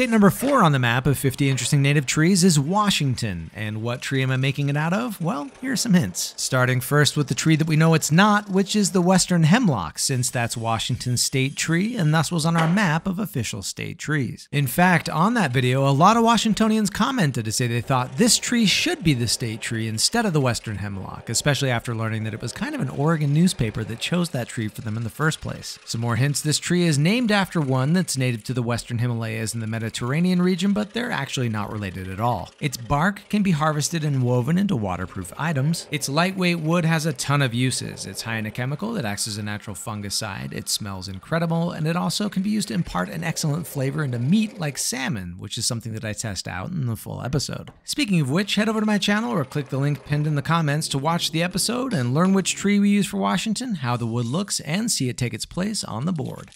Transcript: State number 4 on the map of 50 interesting native trees is Washington. And what tree am I making it out of? Well, here are some hints. Starting first with the tree that we know it's not, which is the Western Hemlock, since that's Washington's state tree and thus was on our map of official state trees. In fact, on that video, a lot of Washingtonians commented to say they thought this tree should be the state tree instead of the Western Hemlock, especially after learning that it was kind of an Oregon newspaper that chose that tree for them in the first place. Some more hints, this tree is named after one that's native to the Western Himalayas and the Mediterranean region, but they're actually not related at all. Its bark can be harvested and woven into waterproof items. Its lightweight wood has a ton of uses. It's high in a chemical that acts as a natural fungicide. It smells incredible, and it also can be used to impart an excellent flavor into meat like salmon, which is something that I test out in the full episode. Speaking of which, head over to my channel or click the link pinned in the comments to watch the episode and learn which tree we use for Washington, how the wood looks, and see it take its place on the board.